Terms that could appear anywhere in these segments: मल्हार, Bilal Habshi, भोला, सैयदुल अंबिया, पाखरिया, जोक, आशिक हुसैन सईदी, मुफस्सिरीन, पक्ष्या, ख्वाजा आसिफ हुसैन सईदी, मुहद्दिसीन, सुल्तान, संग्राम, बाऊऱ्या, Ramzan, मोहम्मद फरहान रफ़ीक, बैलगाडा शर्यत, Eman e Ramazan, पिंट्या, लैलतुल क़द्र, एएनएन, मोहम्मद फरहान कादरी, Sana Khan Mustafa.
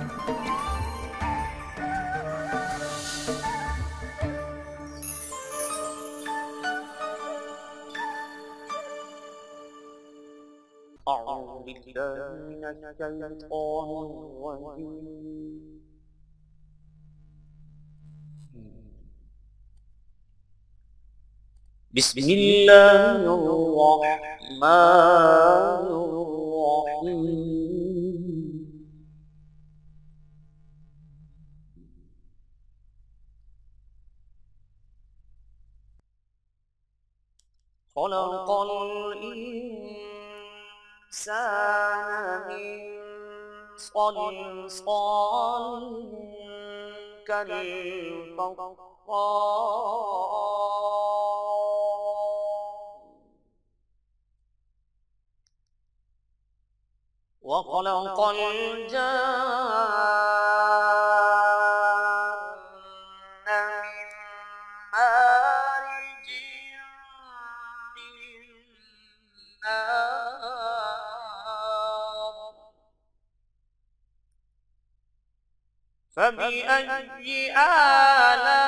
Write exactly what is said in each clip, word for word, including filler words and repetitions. बिस्मिल्लाहिर्रहमानिर्रहीम। खलक़ल इंसान मिन सलसाल कल وخلق الجن من مارج من نار فبأي آلاء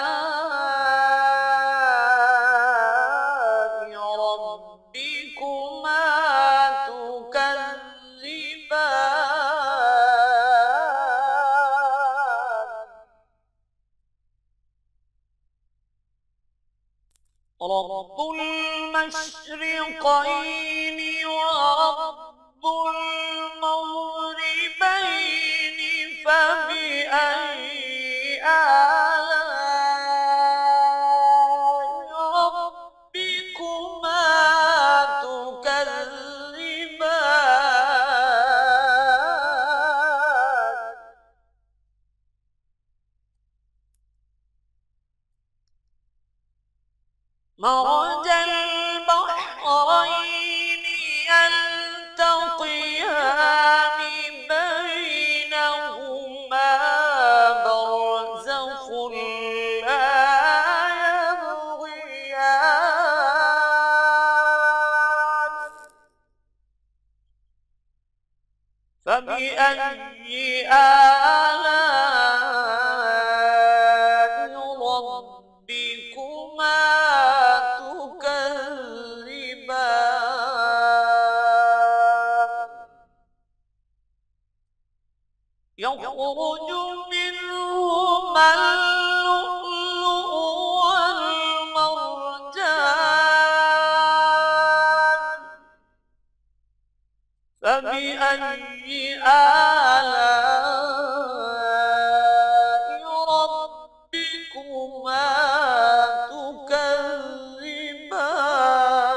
رب المشرقين ورب المغربين فبأي آلاء ربكما تكذبان مرج البحرين يلتقيان بينهما برزخ لا يبغيان فبأي آلاء ربكما يخرج منهما اللؤلؤ والمرجان فبأي آلاء ربكما تكذبان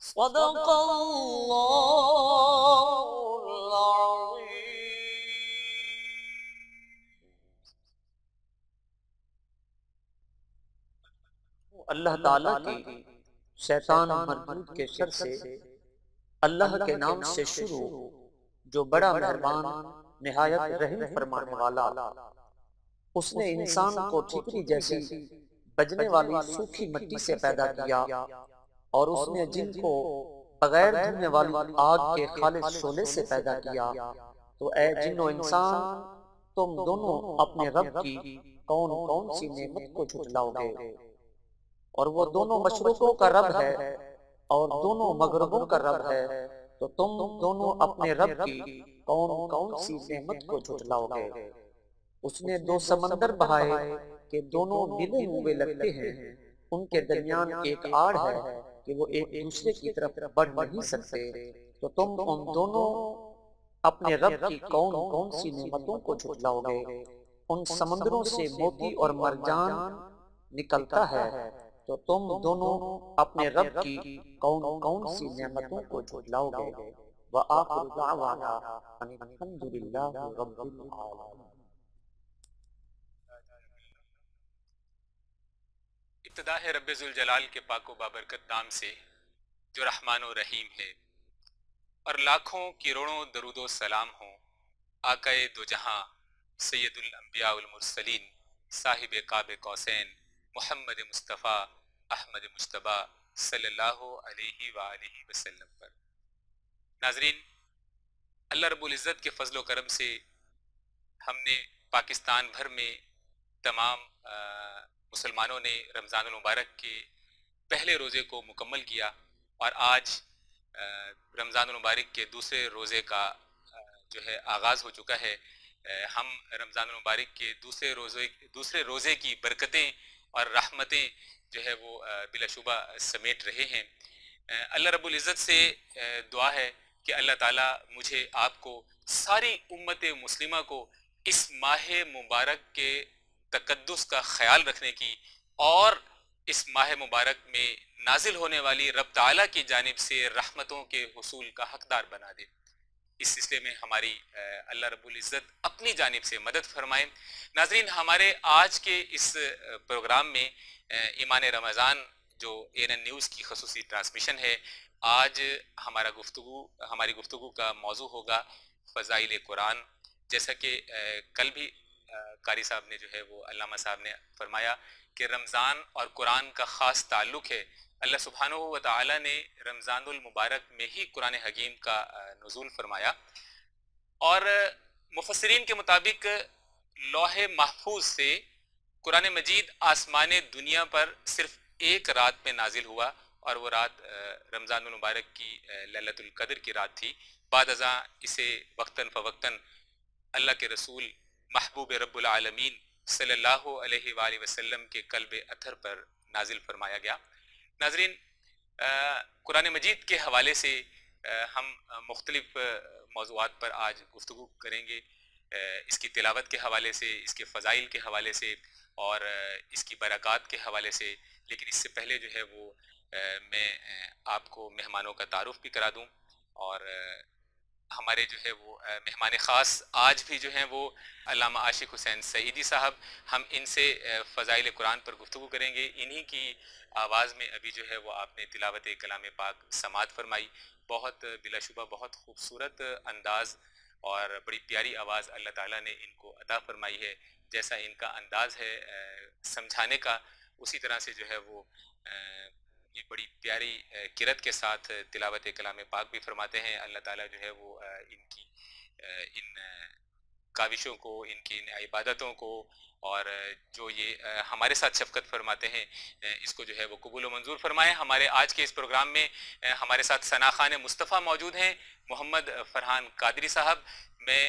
صدق الله अल्लाह ताला के शैतान मर्दूद के शर से अल्लाह के नाम से शुरू, जो बड़ा मेहरबान निहायत रहम फरमाने वाला, उसने इंसान को ठीकरी जैसी बजने वाली सूखी मिट्टी से पैदा किया और उसने जिन को बगैर धुलने वाली आग के खालिस शोले से पैदा किया। तो ऐ जिन्नो इंसान, तुम दोनों अपने रब की कौन कौन सी नेमत को झुठलाओगे। और वो दोनों मशरकों का रब है और दोनों मगरबों का रब है, तो तुम दोनों अपने रब की कौन कौन सी नेमत को झुठलाओगे। उसने दो समंदर बहाए कि दोनों मिले हुए लगते हैं, उनके दरमियान एक आड़ है कि वो एक दूसरे की तरफ बढ़ नहीं सकते, तो तुम उन दोनों अपने रब की कौन कौन सी नेमतों को झुठलाओगे। उन समंदरों से मोती और मरजान निकलता है, तो तुम दोनों अपने रब की कौन कौन सी नेमतों को झुठलाओगे। व आखिर दावाना अल्हम्दुलिल्लाह रब्बिल आलमीन। इब्तिदा है रब्बे जुल जलाल के पाको बाबरकत नाम से, जो रहमान और रहीम है, और लाखों करोड़ों दरूदो सलाम हो आकाए दो जहां सैयदुल अंबिया वल मुरसलीन साहिब काबे कौसैन मोहम्मद मुस्तफ़ा अहमद मुश्तबा सल्लल्लाहु अलैहि वालैहि वसल्लम पर। नाजरीन, अल्लाह रब्बुल इज़्ज़त के फजलो करम से हमने पाकिस्तान भर में तमाम मुसलमानों ने रमज़ानुल मुबारक के पहले रोज़े को मुकम्मल किया और आज रमज़ानुल मुबारक के दूसरे रोज़े का जो है आगाज़ हो चुका है। हम रमज़ानुल मुबारक के दूसरे रोज़े दूसरे रोज़े की बरकतें और रहमतें जो है वो बिलाशुबा समेट रहे हैं। अल्लाह रब्बुल इज़्ज़त से दुआ है कि अल्लाह ताला मुझे आपको सारी उम्मत मुस्लिमा को इस माह मुबारक के तकद्दुस का ख्याल रखने की और इस माह मुबारक में नाजिल होने वाली रब ताला की जानिब से रहमतों के हुसूल का हकदार बना दे। इस सिलसिले में हमारी अल्लाह रब्बुल इज़्ज़त अपनी जानिब से मदद फरमाएं। नाजरीन, हमारे आज के इस प्रोग्राम में ईमान रमज़ान जो एएनएन न्यूज़ की खसूसी ट्रांसमिशन है, आज हमारा गुफ्तगू हमारी गुफ्तगू का मौजू होगा फ़ज़ाइल कुरान। जैसा कि कल भी कारी साहब ने जो है वो अल्लामा साहब ने फरमाया कि रमज़ान और कुरान का ख़ास ताल्लुक़ है। अल्लाह सुब्हानहू व तआला ने रमज़ानुल मुबारक में ही कुरान हकीम का नुज़ूल फरमाया और मुफस्सिरीन के मुताबिक लौहे महफूज से कुरान मजीद आसमान दुनिया पर सिर्फ एक रात में नाजिल हुआ और वो रात रमज़ानुल मुबारक की लैलतुल क़द्र की रात थी। बाद अज़ा इसे वक्तन फ़वक्तन अल्लाह के रसूल महबूब रब्बुल आलमीन सल्लल्लाहु अलैहि वालि वसल्लम के क़ल्ब अथर पर नाजिल फरमाया गया। नाजरीन, कुरान मजीद के हवाले से हम मुख्तलिफ मौज़ूआत पर आज गुफ्तगू करेंगे, इसकी तिलावत के हवाले से, इसके फ़ज़ाइल के हवाले से और इसकी बरक़ात के हवाले से। लेकिन इससे पहले जो है वो आ, मैं आपको मेहमानों का तारुफ भी करा दूं और आ, हमारे जो है वो मेहमान ख़ास आज भी जो हैं वो अल्लामा आशिक हुसैन सईदी साहब। हम इनसे फ़ज़ाइल कुरान पर गुफ्तगू करेंगे। इन्हीं की आवाज़ में अभी जो है वो आपने तिलावत कलाम पाक समाअत फरमाई। बहुत बिलाशुबा बहुत खूबसूरत अंदाज़ और बड़ी प्यारी आवाज़ अल्लाह ताला ने इनको अदा फरमाई है। जैसा इनका अंदाज़ है समझाने का, उसी तरह से जो है वो ये बड़ी प्यारी किरत के साथ तिलावत कलाम पाक भी फरमाते हैं। अल्लाह ताला जो है वो इनकी इन काविशों को, इनकी इन इबादतों को और जो ये हमारे साथ शफकत फरमाते हैं इसको जो है वो कबूल मंजूर फरमाएं। हमारे आज के इस प्रोग्राम में हमारे साथ सना खान मुस्तफ़ा मौजूद हैं, मोहम्मद फरहान कादरी साहब। मैं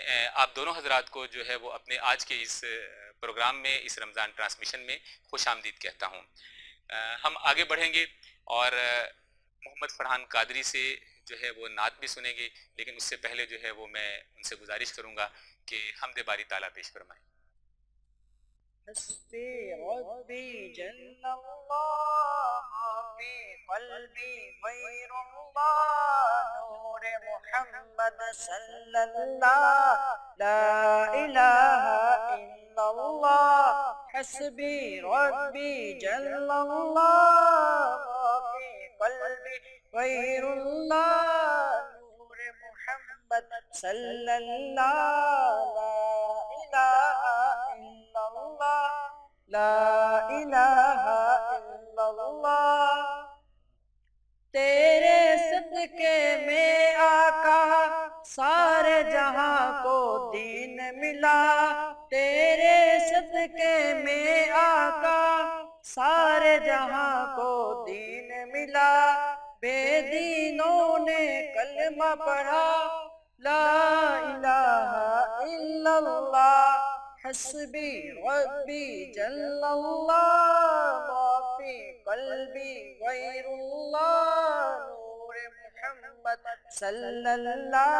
आप दोनों हजरात को जो है वो अपने आज के इस प्रोग्राम में, इस रमज़ान ट्रांसमिशन में खुश आमदीद कहता हूँ। हम आगे बढ़ेंगे और मोहम्मद फरहान कादरी से जो है वो नात भी सुनेंगे, लेकिन उससे पहले जो है वो मैं उनसे गुजारिश करूँगा कि हमदे बारी ताला पेश फरमाएं। हस्बी रब्बी जल्ला अल्लाह फी कल्बी गैरुल्लाह नूर मुहम्मद सल्लल्लाहु ला इलाहा इल्लल्लाह ला इलाहा इल्लल्लाह। तेरे सदके में आका सारे जहां को दीन मिला, तेरे सदके में आका सारे जहां को दीन मिला। बेदीनों ने कलमा पढ़ा ला इलाहा इल्लल्लाह। हस्बी रब्बी जल्लल्लाह माफी कल्बी गैरुल्लाह नूर मुहम्मद सल्लल्लाह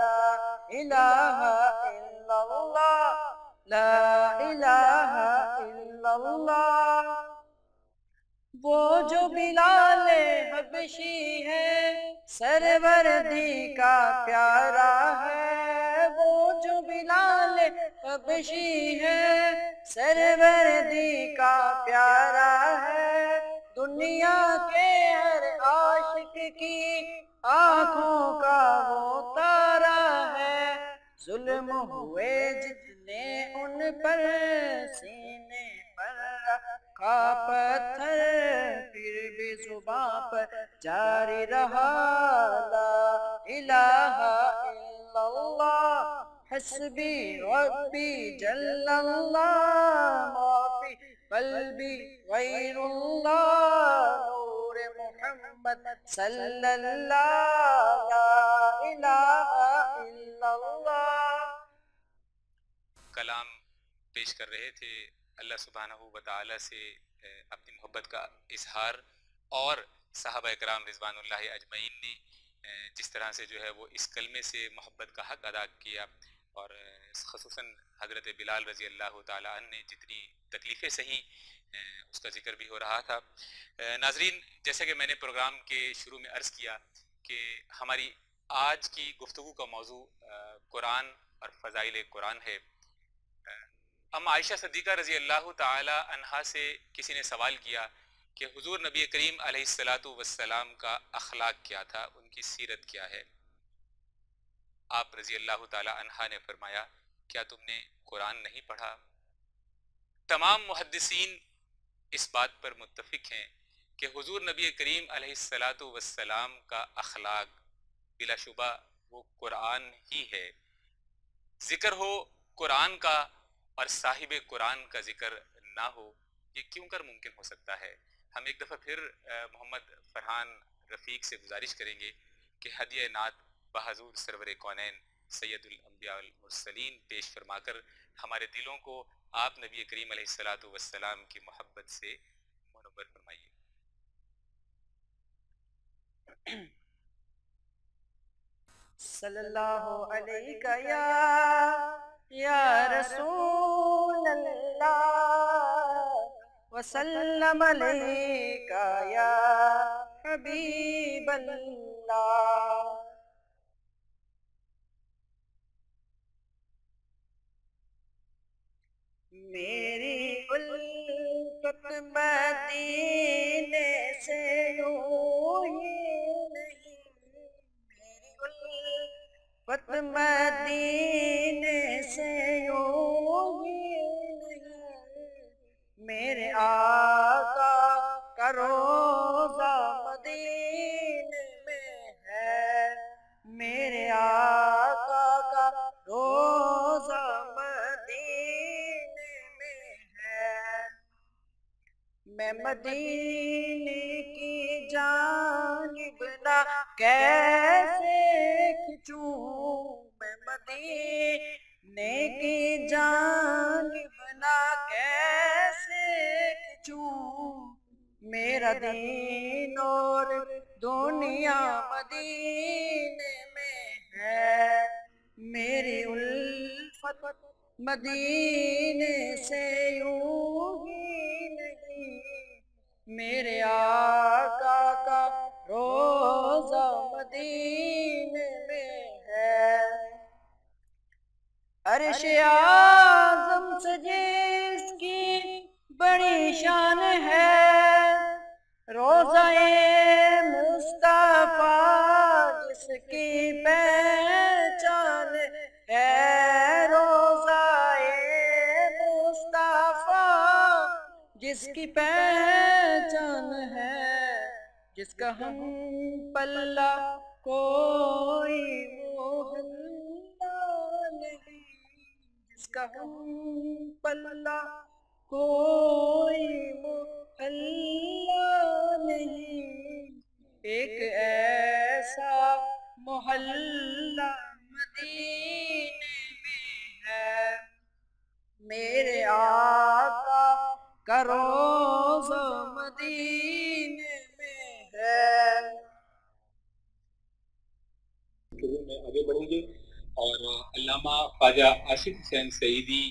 ला इलाहा इल्लल्लाह ला इलाहा इल्लल्लाह। वो जो बिलाल हबशी है सरवर दी का प्यारा है, वो जो बिलाल हबशी है सरवर दी का प्यारा है। दुनिया के हर आशिक की आँखों का वो तारा है। जुल्म हुए जितने उन पर सीने पर रखा पत्थर, फिर भी जुबां पर जारी रहा ला इलाहा इल्लल्लाह हस्बी रब्बी जल्लल्लाह माफी बल्बी गैरुल्लाह नूर मोहम्मद सल्लल्लाह ला इलाहा इल्लल्लाह। कलाम पेश कर रहे थे अल्लाह सुब्हानहू व तआला से अपनी मोहब्बत का इजहार और सहाबा इकराम रिज़वानुल्लाह अजमईन ने जिस तरह से जो है वो इस कलमे से मोहब्बत का हक़ अदा किया और ख़ुसूसन हज़रत बिलाल रज़ी अल्लाह ताला अन्हु ने जितनी तकलीफ़ें सही उसका जिक्र भी हो रहा था। नाजरीन, जैसे कि मैंने प्रोग्राम के शुरू में अर्ज़ किया कि हमारी आज की गुफ्तगू का मौजू कुरान और फ़ज़ाइल कुरान है। हम आयशा सद्दीक़ा रज़ी अल्लाह ताला अन्हा से किसी ने सवाल किया कि हुज़ूर नबी करीम अलैहिस्सलातु वस्सलाम का अखलाक क्या था, उनकी सीरत क्या है। आप रज़ी अल्लाह ताला अन्हा ने फरमाया, क्या तुमने कुरान नहीं पढ़ा? तमाम मुहद्दिसीन इस बात पर मुत्तफिक हैं कि हुज़ूर नबी करीम अलैहिस्सलातु वस्सलाम का अखलाक बिलाशुबा वो कुरान ही है। ज़िक्र हो कुरान का और साहिब कुरान का जिक्र ना हो, ये क्यों कर मुमकिन हो सकता है? हम एक दफ़ा फिर मोहम्मद फरहान रफ़ीक से गुजारिश करेंगे कि हदिया नात बहजूर सरवर कौनैन सैयदुल अंबिया वल मुरसलीन पेश फरमाकर हमारे दिलों को आप नबी करीम अलैहिस्सलातु वस्सलाम की मोहब्बत से मुनव्वर फरमाइए। सल्लल्लाहु अलैका या या रसूल अल्लाह वसल्लम अलैका या हबीब अल्लाह। मेरी उल्फत मदीने से यूं ही नहीं, मेरी उल्फत मदीने से यूं ही मेरे आका का रोज़ा मदीने में है, मेरे आका का रोज़ा मदीने में है। मैं मदीने की जानिब ना कैसे खिंचूं, मैं मदीने की जानिब ना मेरा दीन और दुनिया मदीने में है, मेरी उल्फत मदीने से यूं ही नहीं, मेरे आका का रोज़ा मदीने में है। अर्श आज़म से जिसकी बड़ी शान है, रोज़ाए मुस्तफ़ा जिसकी पहचान है, रोज़ाए मुस्तफ़ा जिसकी पहचान है, जिसका हम पल्ला कोई मोहल्ला नहीं, जिसका हम पल्ला कोई मोहल्ला नहीं। एक ऐसा मोहल्ला मदीने में है, मेरे आका का रोज़ा मदीने में है। में आगे बढ़ेंगे और अल्लामा ख्वाजा आसिफ हुसैन सईदी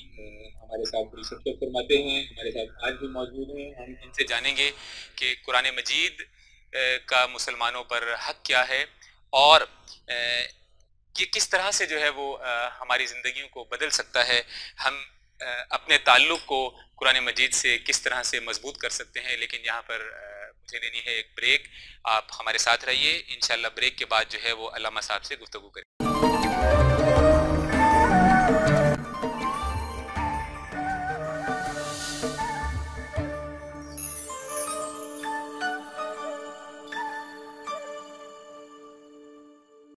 हमारे साथ रिसर्च फरमाते हैं, हमारे साथ आज भी मौजूद हैं। हम इनसे जानेंगे कि कुरान मजीद का मुसलमानों पर हक क्या है और ये किस तरह से जो है वो हमारी ज़िंदगियों को बदल सकता है, हम अपने ताल्लुक़ को कुरान मजीद से किस तरह से मजबूत कर सकते हैं। लेकिन यहाँ पर मुझे लेनी है एक ब्रेक, आप हमारे साथ रहिए। इंशाल्लाह ब्रेक के बाद जो है वो अल्लामा साहब से गुफ्तगू करें।